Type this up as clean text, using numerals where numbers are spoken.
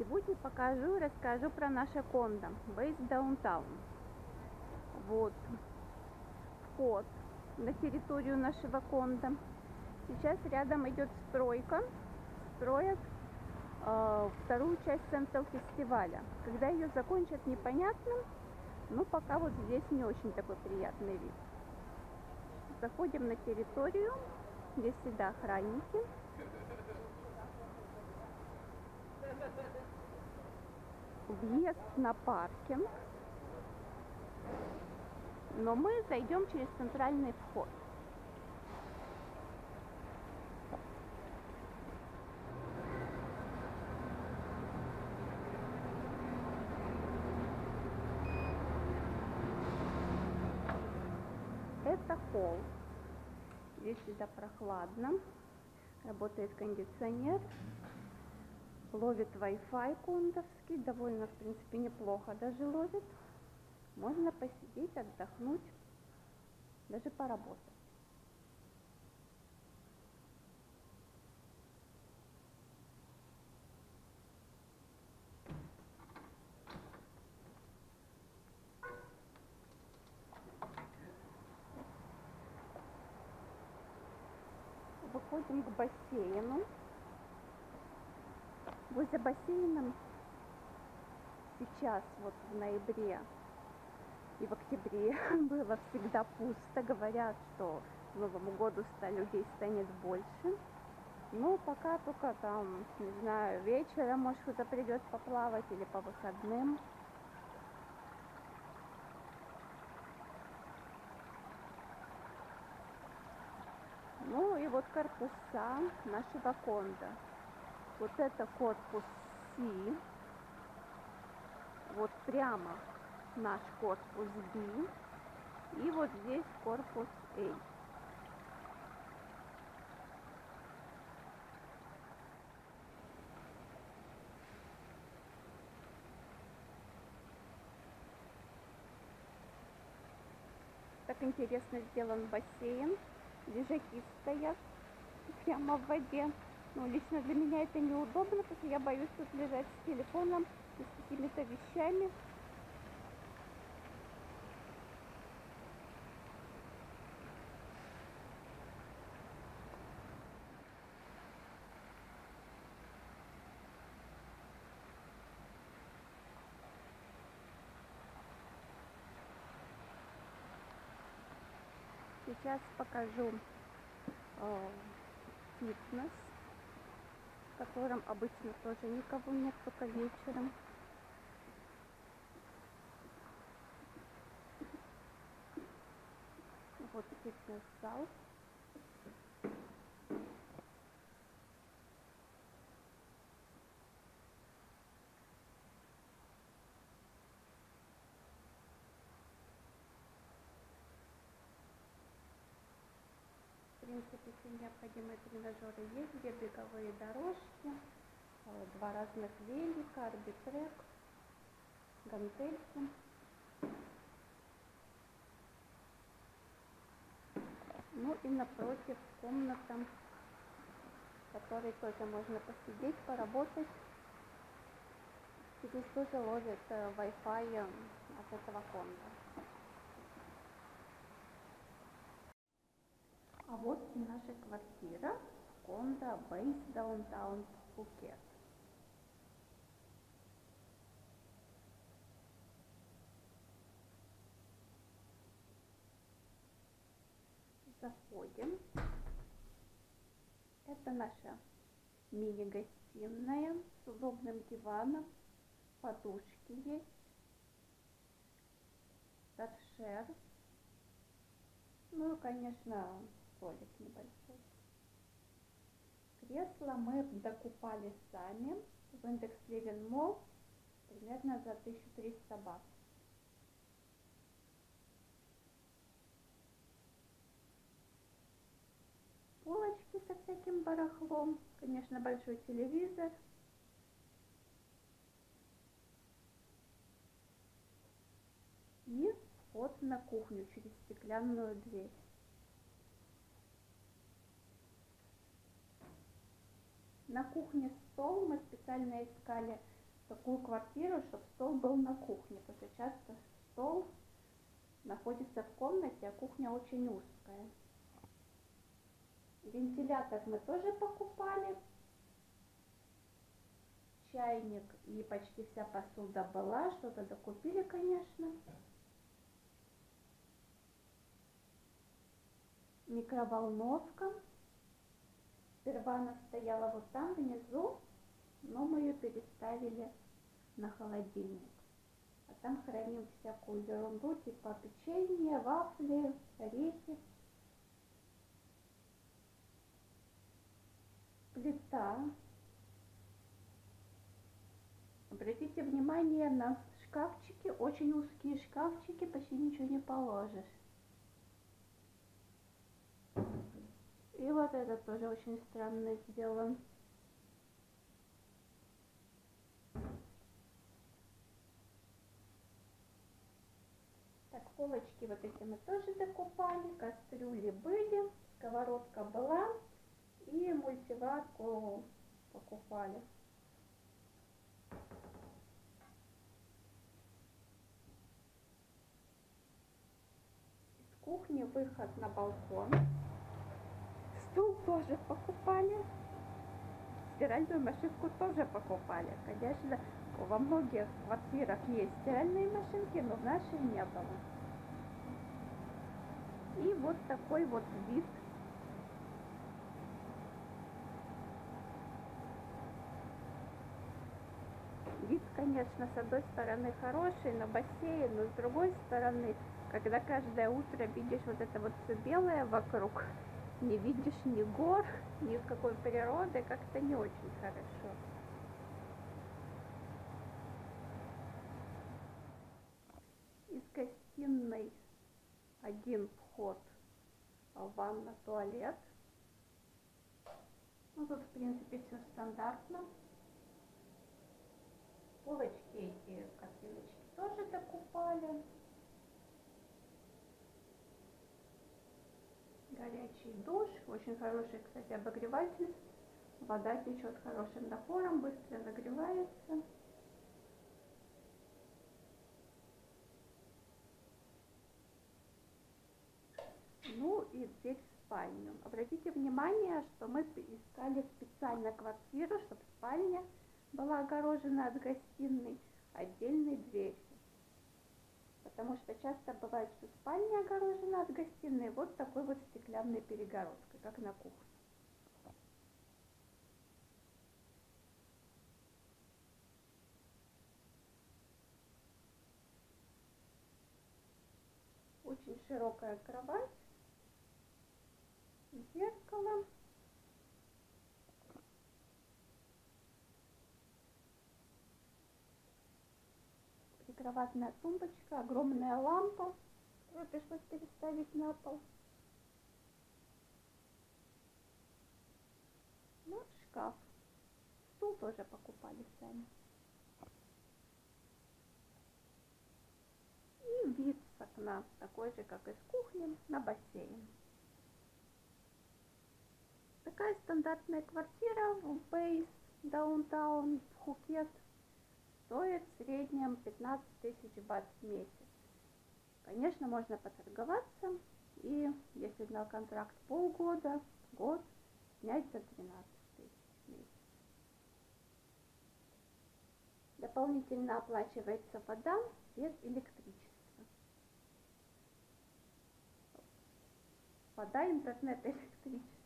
Сегодня покажу и расскажу про наше кондо Base Downtown. Вот вход на территорию нашего кондо. Сейчас рядом идет стройка. Строят вторую часть Центра Фестиваля. Когда ее закончат, непонятно. Но пока вот здесь не очень такой приятный вид. Заходим на территорию. Здесь всегда охранники. Въезд на паркинг. Но мы зайдем через центральный вход. Это холл. Здесь всегда прохладно. Работает кондиционер. Ловит Wi-Fi кондовский. Довольно, в принципе, неплохо даже ловит. Можно посидеть, отдохнуть, даже поработать. Выходим к бассейну. Возле бассейна сейчас, вот в ноябре и в октябре, было всегда пусто. Говорят, что к Новому году людей станет больше. Но пока только там, не знаю, вечером, может, кто-то придет поплавать или по выходным. Ну и вот корпуса нашего кондо. Вот это корпус С, вот прямо наш корпус Б, и вот здесь корпус А. Так интересно сделан бассейн. Лежаки стоят прямо в воде. Ну, лично для меня это неудобно, потому что я боюсь тут лежать с телефоном и с какими-то вещами. Сейчас покажу фитнес, в котором обычно тоже никого нет, только вечером. Вот фитнес-зал. В принципе, все необходимые тренажеры есть, где беговые дорожки, два разных велика, арбитрек, гантельки. Ну и напротив комната, в которой тоже можно посидеть, поработать. Здесь тоже ловит Wi-Fi от этого кондо. А вот и наша квартира в кондо Base Downtown Phuket. Заходим. Это наша мини-гостиная с удобным диваном. Подушки есть. Торшер. Ну и, конечно, столик небольшой. Кресло мы докупали сами в Index Living Mall примерно за 1300 бат. Полочки со всяким барахлом, конечно, большой телевизор. И вход на кухню через стеклянную дверь. На кухне стол мы специально искали такую квартиру, чтобы стол был на кухне, потому что часто стол находится в комнате, а кухня очень узкая. Вентилятор мы тоже покупали. Чайник и почти вся посуда была, что-то докупили, конечно. Микроволновка. Сперва она стояла вот там внизу, но мы ее переставили на холодильник. А там храним всякую ерунду, типа печенье, вафли, орехи. Плита. Обратите внимание на шкафчики, очень узкие шкафчики, почти ничего не положишь. И вот это тоже очень странно сделано. Так, полочки вот эти мы тоже докупали, кастрюли были, сковородка была и мультиварку покупали. Из кухни выход на балкон. Стул тоже покупали, стиральную машинку тоже покупали. Конечно, во многих квартирах есть стиральные машинки, но в нашей не было. И вот такой вот вид. Вид, конечно, с одной стороны хороший, на бассейн, но с другой стороны, когда каждое утро видишь вот это вот все белое вокруг, не видишь ни гор, ни какой природы, как-то не очень хорошо. Из гостиной один вход в ванну-туалет. Ну тут, в принципе, все стандартно. Полочки эти, картиночки тоже докупали. Горячий душ, очень хороший, кстати, обогреватель. Вода течет хорошим напором, быстро нагревается. Ну и дверь в спальню. Обратите внимание, что мы искали специально квартиру, чтобы спальня была огорожена от гостиной отдельной дверью. Потому что часто бывает, что спальня огорожена от гостиной вот такой вот стеклянной перегородкой, как на кухне. Очень широкая кровать, зеркало. Кроватная тумбочка, огромная лампа, которую пришлось переставить на пол. Ну, шкаф. Стул тоже покупали сами. И вид с окна, такой же, как из кухни, на бассейн. Такая стандартная квартира в Base Downtown Phuket. Стоит в среднем 15 тысяч бат в месяц. Конечно, можно поторговаться, и если на контракт полгода, год, снять за 13 тысяч в месяц. Дополнительно оплачивается вода, свет, электричество. Вода, интернет, электричество.